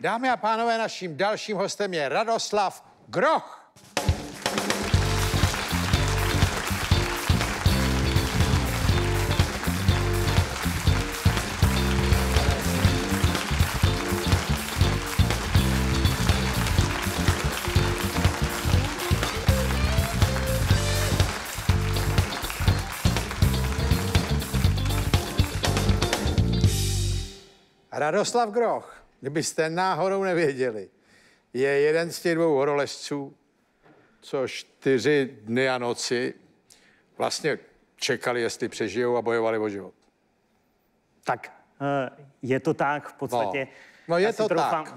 Dámy a pánové, naším dalším hostem je Radoslav Groh. Radoslav Groh, kdybyste náhodou nevěděli, je jeden z těch dvou horolezců, co 4 dny a noci vlastně čekali, jestli přežijou, a bojovali o život. Tak je to tak v podstatě. No je to tak.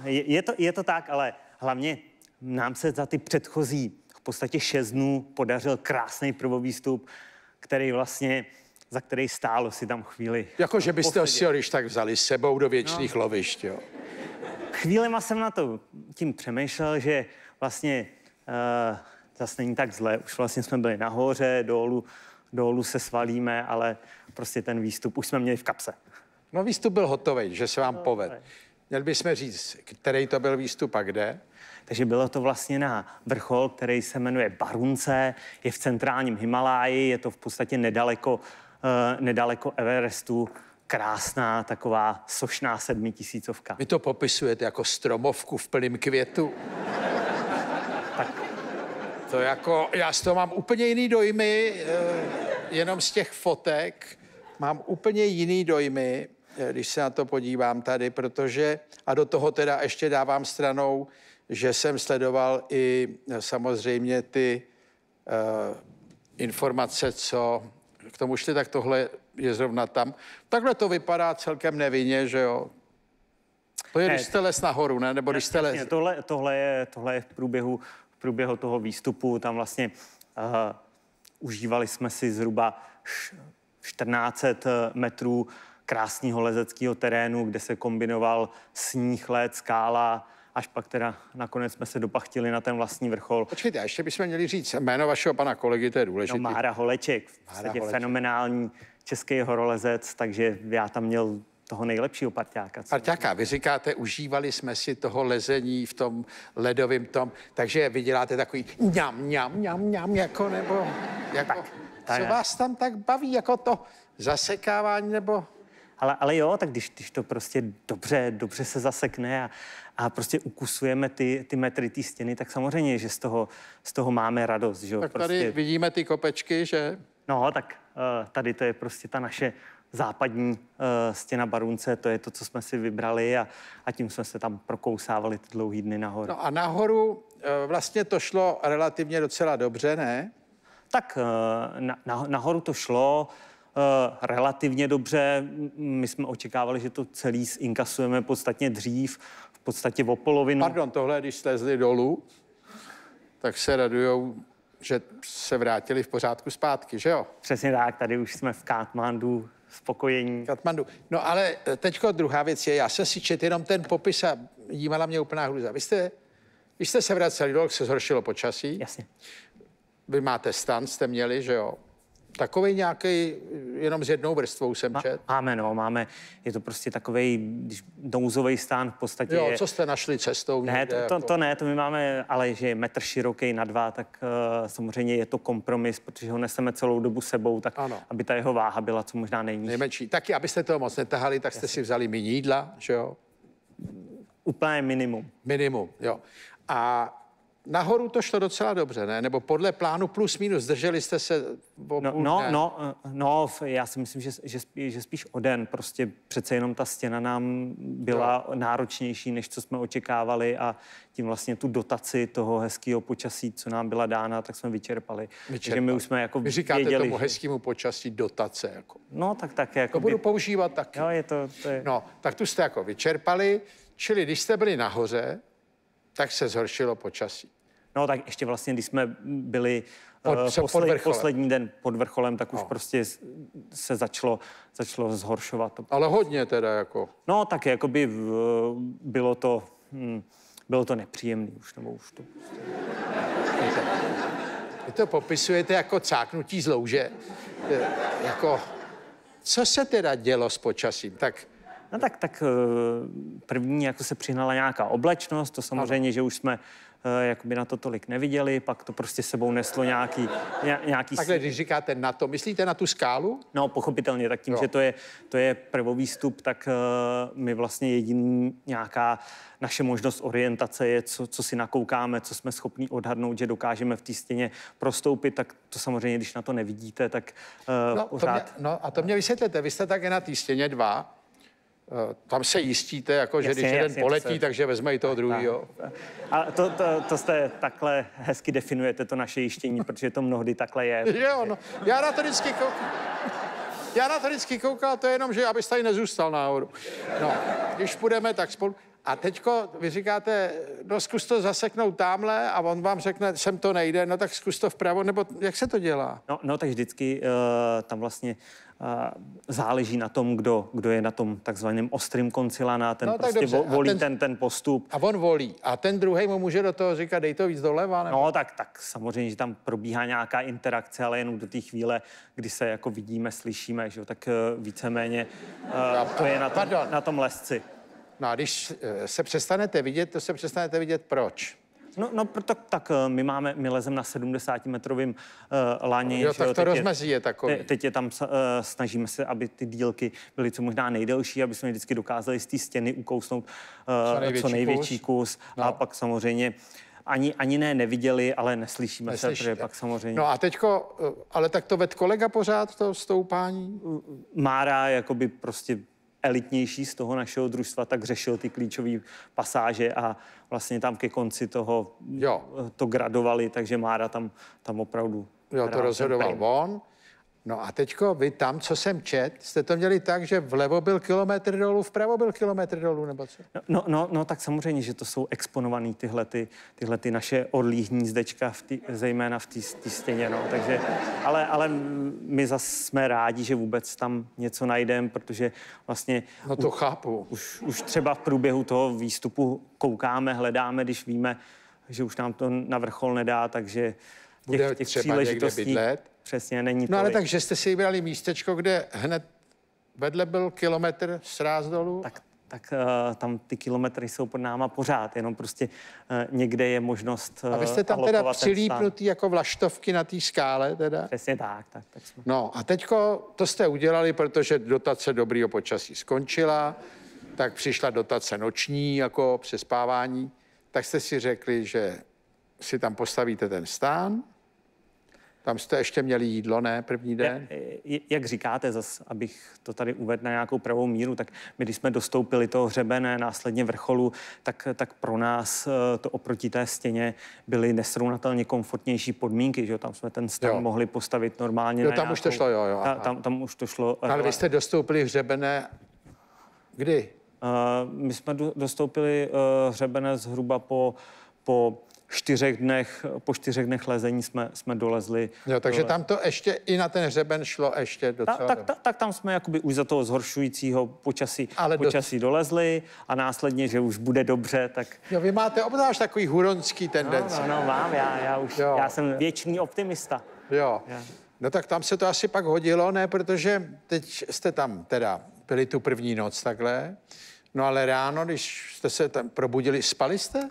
Je to tak, ale hlavně nám se za ty předchozí v podstatě 6 dnů podařil krásný prvovýstup, který vlastně... za který stálo si tam chvíli. Jako, že byste ho si když tak vzali s sebou do věčných lovišť, jo? Chvílema jsem na to tím přemýšlel, že vlastně zase není tak zle. Už vlastně jsme byli nahoře, dolů se svalíme, ale prostě ten výstup už jsme měli v kapse. No výstup byl hotový, že se vám povedl. Měli bychom říct, který to byl výstup a kde? Takže bylo to vlastně na vrchol, který se jmenuje Baruntse, je v centrálním Himaláji, je to v podstatě nedaleko Everestu, krásná taková sošná 7000. Vy to popisujete jako stromovku v plném květu. Tak. To jako, já z toho mám úplně jiný dojmy, jenom z těch fotek, mám úplně jiný dojmy, když se na to podívám tady, protože, a do toho teda ještě dávám stranou, že jsem sledoval i samozřejmě ty informace, co k tomu šli, tak tohle je zrovna tam. Takhle to vypadá celkem nevinně, že jo? To je, ne, když jste les nahoru, ne? Nebo když jste les... Tohle je v průběhu toho výstupu. Tam vlastně užívali jsme si zhruba 1400 metrů krásného lezeckého terénu, kde se kombinoval sníh, led, skála, až pak teda nakonec jsme se dopachtili na ten vlastní vrchol. Počkejte, a ještě bychom měli říct jméno vašeho pana kolegy, to je důležité. No, Mára Holeček, v podstatě fenomenální český horolezec, takže já tam měl toho nejlepšího parťáka. Vy říkáte, užívali jsme si toho lezení v tom ledovém tom, takže vy děláte takový ňam, jako nebo... Jako, tak, co vás tam tak baví, jako to zasekávání nebo... Ale jo, tak když to prostě dobře se zasekne a prostě ukusujeme ty metry té stěny, tak samozřejmě, že z toho máme radost. Že? Tak tady prostě... vidíme ty kopečky, že? No, tak tady to je prostě ta naše západní stěna Baruntse, to je to, co jsme si vybrali a tím jsme se tam prokousávali ty dlouhý dny nahoru. No a nahoru vlastně to šlo relativně docela dobře, ne? Tak nahoru to šlo... relativně dobře. My jsme očekávali, že to celý zinkasujeme podstatně dřív, v podstatě o polovinu. Pardon, tohle, když slezli dolů, tak se radujou, že se vrátili v pořádku zpátky, že jo? Přesně tak, tady už jsme v Katmandu, spokojení. Katmandu. No ale teďko druhá věc je, já jsem si četl jenom ten popis a dívala mě úplná hruza. Vy jste, když jste se vraceli dolů, se zhoršilo počasí. Jasně. Vy máte stan, jste měli, že jo? Takovej nějaký, jenom s jednou vrstvou jsem čet. Máme, je to prostě takovej nouzový stán v podstatě. Jo, co jste našli cestou? Ne, to my máme, ale že je 1 metr široký na 2, tak samozřejmě je to kompromis, protože ho neseme celou dobu sebou, tak ano, aby ta jeho váha byla co možná nejmenší. Taky, abyste toho moc netahali, tak jste si vzali méně jídla, že jo? Úplně minimum. Minimum, jo. A nahoru to šlo docela dobře, ne? Nebo podle plánu plus minus, drželi jste se o půl dne? No, já si myslím, že spíš o den. Prostě přece jenom ta stěna nám byla náročnější, než co jsme očekávali, a tím vlastně tu dotaci toho hezkého počasí, co nám byla dána, tak jsme vyčerpali. Takže my už jsme jako věděli... Vy říkáte tomu hezkému počasí dotace, jako. No, tak jako... To budu používat taky. Jo, je to. No, tak tu jste jako vyčerpali, čili když jste byli nahoře, tak se zhoršilo počasí. No tak ještě vlastně, když jsme byli poslední den pod vrcholem, tak už prostě se začalo zhoršovat. Ale hodně teda jako. No tak jakoby bylo to nepříjemný už, nebo už to. Vy to popisujete jako cáknutí z louže. Jako, co se teda dělo s počasím? Tak No tak první jako se přihnala nějaká oblečnost, to samozřejmě, že už jsme jakoby na to tolik neviděli, pak to prostě sebou neslo nějaký... Takhle, když říkáte na to, myslíte na tu skálu? No, pochopitelně, tak tím, že to je prvovýstup, tak my vlastně jediný nějaká naše možnost orientace je, co si nakoukáme, co jsme schopni odhadnout, že dokážeme v té stěně prostoupit, tak to samozřejmě, když na to nevidíte, tak pořád... A to mě vysvětlete, vy jste také na té stěně dva, tam se jistíte, jako, že když jeden poletí, takže vezme i toho druhého. A to jste takhle hezky definujete, to naše jištění, protože to mnohdy takhle je. Jo, no, já na to vždycky koukám. Já na to vždycky koukám, to je jenom, že abys tady nezůstal náhodou. No, když půjdeme, tak spolu... A teďko vy říkáte, no zkus to zaseknout támhle a on vám řekne, sem to nejde, no tak zkus to vpravo, nebo jak se to dělá? No tak vždycky tam vlastně záleží na tom, kdo je na tom takzvaném ostrým konci lana, ten prostě volí ten postup. A on volí. A ten druhý mu může do toho říkat, dej to víc doleva, nebo? No tak samozřejmě, že tam probíhá nějaká interakce, ale jenom do té chvíle, kdy se jako vidíme, slyšíme, že jo, tak víceméně to je na tom lesci. No a když se přestanete vidět, to se přestanete vidět proč? No proto tak my lezeme na 70-metrovým lani. Jo, tak to rozmezí je takový. Teď je tam, snažíme se, aby ty dílky byly co možná nejdelší, aby jsme vždycky dokázali z té stěny ukousnout co největší kus. No. A pak samozřejmě ani neviděli, ale neslyšíme se, protože pak samozřejmě... No a teďko, ale tak to ved kolega pořád, to stoupání? Mára, jakoby prostě... elitnější z toho našeho družstva, tak řešil ty klíčové pasáže a vlastně tam ke konci toho to gradovali, takže Mára tam opravdu... Jo, to rozhodoval on. No a teďko vy tam, co jsem čet, jste to měli tak, že vlevo byl kilometr dolů, vpravo byl kilometr dolů, nebo co? No tak samozřejmě, že to jsou exponované tyhle ty naše orlí hnízdečka, zejména v té stěně, no. Takže, ale my zase jsme rádi, že vůbec tam něco najdeme, protože vlastně... No to chápu. Už třeba v průběhu toho výstupu koukáme, hledáme, když víme, že už nám to na vrchol nedá, takže... Bude třeba někde bydlet. Přesně, není to. No ale takže jste si vybrali místečko, kde hned vedle byl kilometr sráz dolů? Tak tam ty kilometry jsou pod náma pořád, jenom prostě někde je možnost alokovat. A vy jste tam teda přilípnutý jako vlaštovky na té skále teda? Přesně tak jsme. No a teďko to jste udělali, protože dotace dobrýho počasí skončila, tak přišla dotace noční, jako přespávání, tak jste si řekli, že si tam postavíte ten stán. Tam jste ještě měli jídlo, ne? První den? Jak říkáte, zas, abych to tady uvedl na nějakou pravou míru, tak my, když jsme dostoupili toho hřebene, následně vrcholu, tak pro nás to oproti té stěně byly nesrovnatelně komfortnější podmínky, že jo? Tam jsme ten stán mohli postavit normálně. Jo, tam už to šlo, jo. Tam už to šlo. Ale vy jste dostoupili hřebene kdy? My jsme dostoupili hřebene zhruba po čtyřech dnech lezení jsme dolezli. Jo, takže tam to ještě i na ten hřeben šlo ještě docela. Tak tam jsme jakoby už za toho zhoršujícího počasí dolezli a následně, že už bude dobře, tak... Jo, vy máte obzvlášť takový huronský tendence. No, mám, já jsem věčný optimista. Jo, no tak tam se to asi pak hodilo, ne, protože teď jste tam teda byli tu první noc takhle, no ale ráno, když jste se tam probudili, spali jste?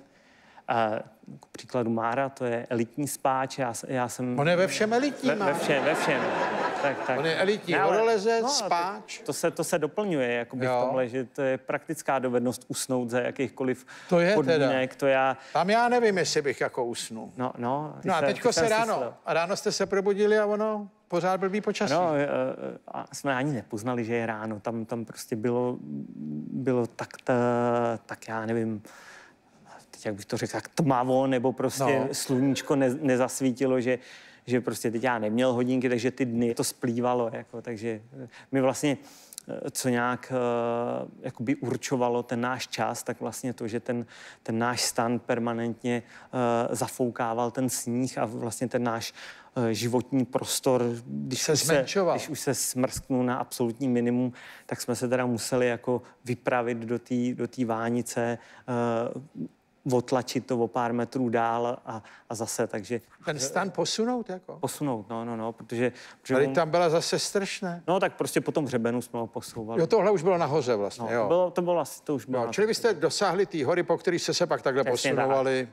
K příkladu Mára, to je elitní spáč, já jsem... On je ve všem elitní, ve všem. Tak. On je elitní horolezec, spáč. To se doplňuje, jakoby v tomhle, že to je praktická dovednost usnout za jakýchkoliv podmínek. Teda. Tam já nevím, jestli bych jako usnul. No a teďko se ráno. A ráno jste se probudili a ono... Pořád blbý počasí. No, jsme ani nepoznali, že je ráno. Tam prostě bylo tak já nevím... jak bych to řekl, tak tmavo, nebo prostě sluníčko nezasvítilo, že prostě teď já neměl hodinky, takže ty dny to splývalo, jako, takže my vlastně, co nějak jakoby určovalo ten náš čas, tak vlastně to, že ten náš stan permanentně zafoukával ten sníh a vlastně ten náš životní prostor, když už se smrsknul na absolutní minimum, tak jsme se teda museli jako vypravit do té vánice, otlačit to o pár metrů dál a zase, takže... Ten stan posunout jako? Posunout, no, protože tady tam byla zase strašné. No, tak prostě po tom hřebenu jsme ho posouvali. Jo, tohle už bylo nahoře vlastně, no, jo. To bylo. No, čili vy jste dosáhli té hory, po který jste se pak takhle přesně posunovali.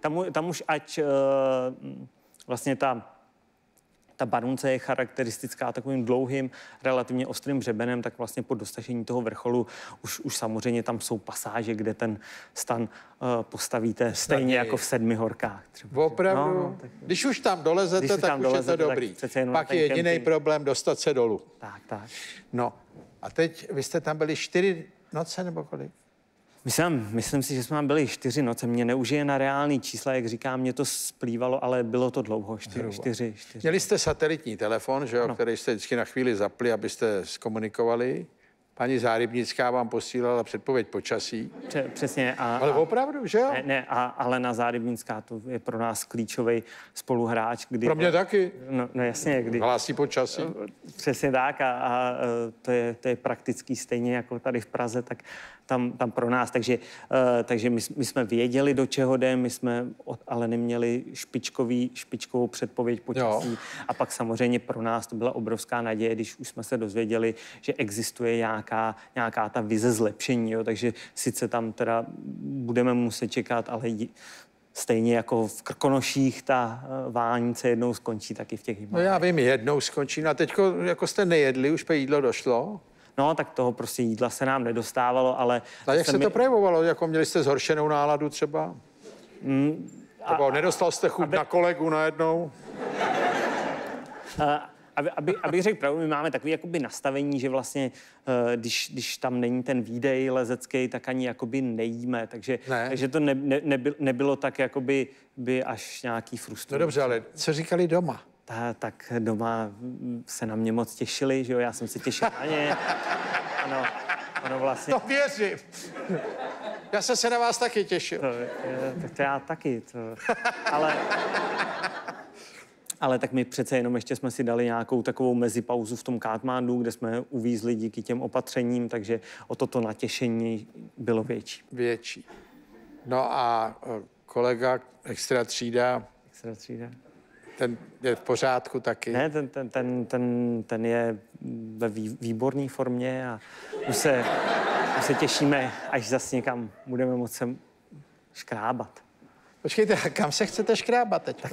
Tak. Tam už ať vlastně ta Baruntse je charakteristická takovým dlouhým, relativně ostrým hřebenem, tak vlastně po dosažení toho vrcholu už samozřejmě tam jsou pasáže, kde ten stan postavíte stejně jako v 7 horkách. Třeba. Opravdu? No, tak... Když už tam dolezete, je to dobrý. Pak je jediný problém dostat se dolů. Tak. No a teď vy jste tam byli 4 noce nebo kolik? Myslím si, že jsme tam byli 4 noce. Mě neužije na reální čísla, jak říkám, mě to splývalo, ale bylo to dlouho, 4. Měli jste satelitní telefon, že jo, no, který jste vždycky na chvíli zapli, abyste zkomunikovali. Paní Zárybnická vám posílala předpověď počasí. Přesně. Ale opravdu, že jo? Ne, Alena Zárybnická, to je pro nás klíčový spoluhráč. Pro mě taky. No jasně. Hlásí počasí. Přesně tak a to je prakticky stejně jako tady v Praze, tak tam pro nás. Takže my jsme věděli, do čeho jde, my jsme od Aleny měli špičkovou předpověď počasí. Jo. A pak samozřejmě pro nás to byla obrovská naděje, když už jsme se dozvěděli, že existuje nějaká ta vize zlepšení, jo? Takže sice tam teda budeme muset čekat, ale stejně jako v Krkonoších ta vánice jednou skončí, tak i v těch Himalájích. No já vím, jednou skončí. No a teď jako jste nejedli, už pe jídlo došlo? No, tak toho prostě jídla se nám nedostávalo, ale... A jak se to projevovalo? Jako měli jste zhoršenou náladu třeba? Nedostal jste chuť na kolegu najednou? Abych řekl pravdu, my máme takové jakoby nastavení, že vlastně, když tam není ten výdej lezecký, tak ani jakoby nejíme. Takže to nebylo tak jakoby by až nějaký frustrující. No dobře, ale co říkali doma? Tak doma se na mě moc těšili, že jo, já jsem se těšil na ně. Ano, vlastně... To věřím. Já jsem se na vás taky těšil. Tak to já taky. Ale tak my přece jenom ještě jsme si dali nějakou takovou mezipauzu v tom Katmandu, kde jsme uvízli díky těm opatřením, takže o toto natěšení bylo větší. No a kolega extra třída. Ten je v pořádku taky? Ne, ten je ve výborné formě a už se těšíme, až zase někam budeme moct se škrábat. Počkejte, kam se chcete škrábat teď?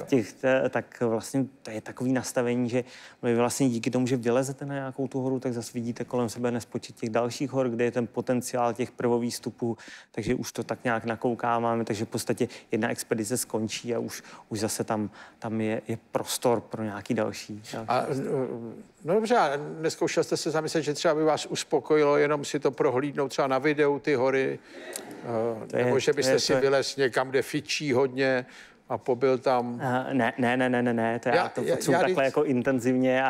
Tak vlastně to je takový nastavení, že vy vlastně díky tomu, že vylezete na nějakou tu horu, tak zase vidíte kolem sebe nespočet těch dalších hor, kde je ten potenciál těch prvovýstupů, takže už to tak nějak nakoukáváme, takže v podstatě jedna expedice skončí a už zase tam je prostor pro nějaký další. No dobře, a neskoušel jste se zamyslet, že třeba by vás uspokojilo jenom si to prohlídnout třeba na videu ty hory, nebo že byste si vylez někam, kde fičí hodně a pobyl tam? Ne, to já to potřebuji takhle jako intenzivně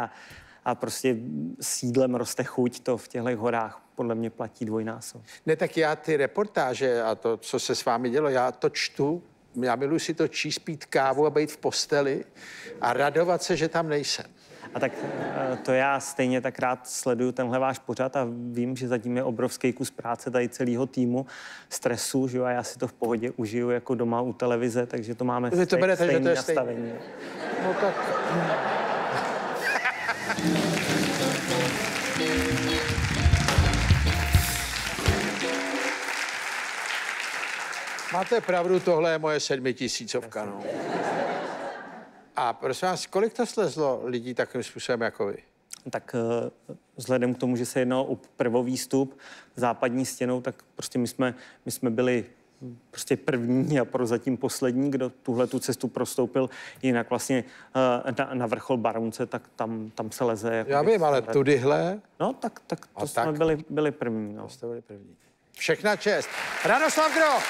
a prostě s jídlem roste chuť, to v těchto horách podle mě platí dvojnásob. Ne, tak já ty reportáže a to, co se s vámi dělo, já to čtu, já miluji si to číst, pít kávu a být v posteli a radovat se, že tam nejsem. A tak to já stejně tak rád sleduju tenhle váš pořad a vím, že zatím je obrovský kus práce tady celého týmu, stresu, že jo, a já si to v pohodě užiju jako doma u televize, takže to máme stejné nastavení. No tak... Máte pravdu, tohle je moje 7000, no. A prosím vás, kolik to slezlo lidí takovým způsobem jako vy? Tak vzhledem k tomu, že se jednalo o prvovýstup západní stěnou, tak prostě my jsme byli prostě první a prozatím poslední, kdo tuhle tu cestu prostoupil. Jinak vlastně na vrchol Baruntse, tak tam se leze. Jako já vím, ale tudyhle? No, tak to jsme tak byli první. No. Jste byli první. Všechna čest. Radoslav Groh!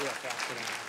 Yeah, that's